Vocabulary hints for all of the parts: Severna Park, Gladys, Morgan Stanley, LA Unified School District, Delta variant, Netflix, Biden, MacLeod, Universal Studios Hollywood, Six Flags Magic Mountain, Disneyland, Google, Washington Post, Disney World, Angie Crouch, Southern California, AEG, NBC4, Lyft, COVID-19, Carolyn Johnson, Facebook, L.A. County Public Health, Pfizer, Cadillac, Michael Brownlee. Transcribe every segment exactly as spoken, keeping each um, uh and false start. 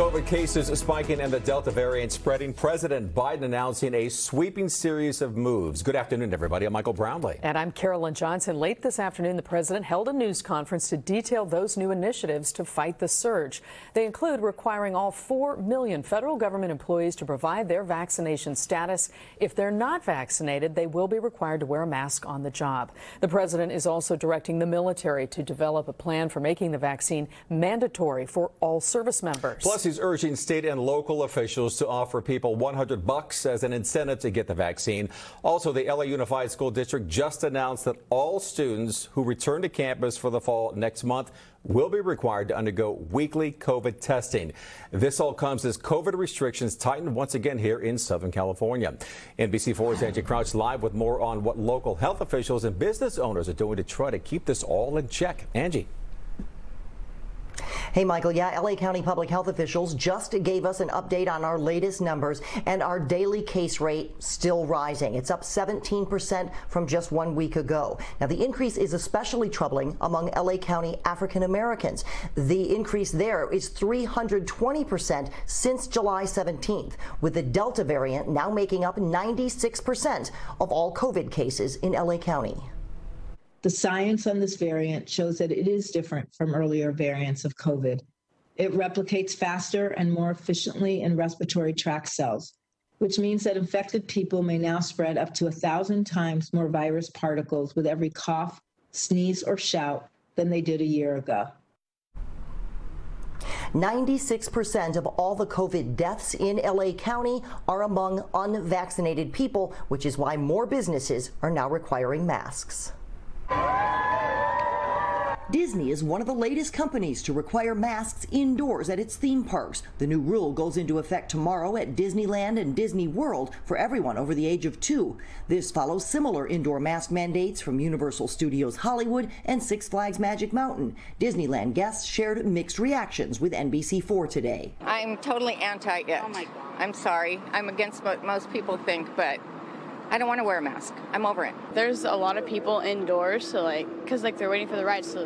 COVID cases spiking and the Delta variant spreading, President Biden announcing a sweeping series of moves. Good afternoon, everybody. I'm Michael Brownlee. And I'm Carolyn Johnson. Late this afternoon, the president held a news conference to detail those new initiatives to fight the surge. They include requiring all four million federal government employees to provide their vaccination status. If they're not vaccinated, they will be required to wear a mask on the job. The president is also directing the military to develop a plan for making the vaccine mandatory for all service members. Plus, he's urging state and local officials to offer people one hundred bucks as an incentive to get the vaccine. Also, the L A Unified School District just announced that all students who return to campus for the fall next month will be required to undergo weekly COVID testing. This all comes as COVID restrictions tighten once again here in Southern California. N B C four's Angie Crouch live with more on what local health officials and business owners are doing to try to keep this all in check. Angie. Hey, Michael. Yeah, L A County Public Health officials just gave us an update on our latest numbers, and our daily case rate still rising. It's up seventeen percent from just one week ago. Now, the increase is especially troubling among L A County African Americans. The increase there is three hundred twenty percent since July seventeenth, with the Delta variant now making up ninety-six percent of all COVID cases in L A County. The science on this variant shows that it is different from earlier variants of COVID. It replicates faster and more efficiently in respiratory tract cells, which means that infected people may now spread up to one thousand times more virus particles with every cough, sneeze, or shout than they did a year ago. ninety-six percent of all the COVID deaths in L A County are among unvaccinated people, which is why more businesses are now requiring masks. Disney is one of the latest companies to require masks indoors at its theme parks. The new rule goes into effect tomorrow at Disneyland and Disney World for everyone over the age of two. This follows similar indoor mask mandates from Universal Studios Hollywood and Six Flags Magic Mountain. Disneyland guests shared mixed reactions with N B C four today. I'm totally anti it. Oh my God. I'm sorry. I'm against what most people think, but I don't want to wear a mask. I'm over it. There's a lot of people indoors, so like, because like they're waiting for the ride, so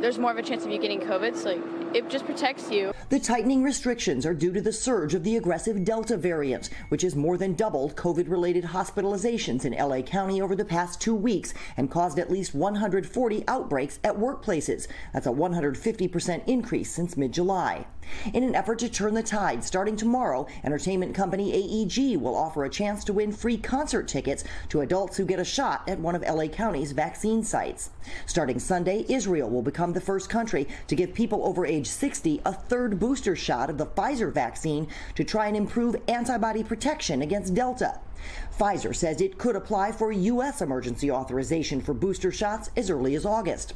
there's more of a chance of you getting COVID, so like, it just protects you. The tightening restrictions are due to the surge of the aggressive Delta variant, which has more than doubled COVID-related hospitalizations in L A County over the past two weeks and caused at least one hundred forty outbreaks at workplaces. That's a one hundred fifty percent increase since mid-July. In an effort to turn the tide, starting tomorrow, entertainment company A E G will offer a chance to win free concert tickets to adults who get a shot at one of L A County's vaccine sites. Starting Sunday, Israel will become the first country to give people over age sixty a third booster shot of the Pfizer vaccine to try and improve antibody protection against Delta. Pfizer says it could apply for U S emergency authorization for booster shots as early as August.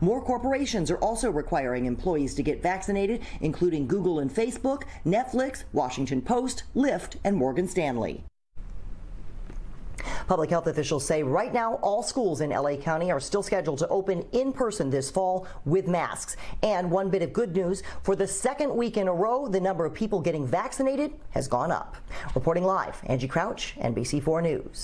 More corporations are also requiring employees to get vaccinated, including Google and Facebook, Netflix, Washington Post, Lyft, and Morgan Stanley. Public health officials say right now all schools in L A County are still scheduled to open in person this fall with masks. And one bit of good news, for the second week in a row, the number of people getting vaccinated has gone up. Reporting live, Angie Crouch, N B C four News.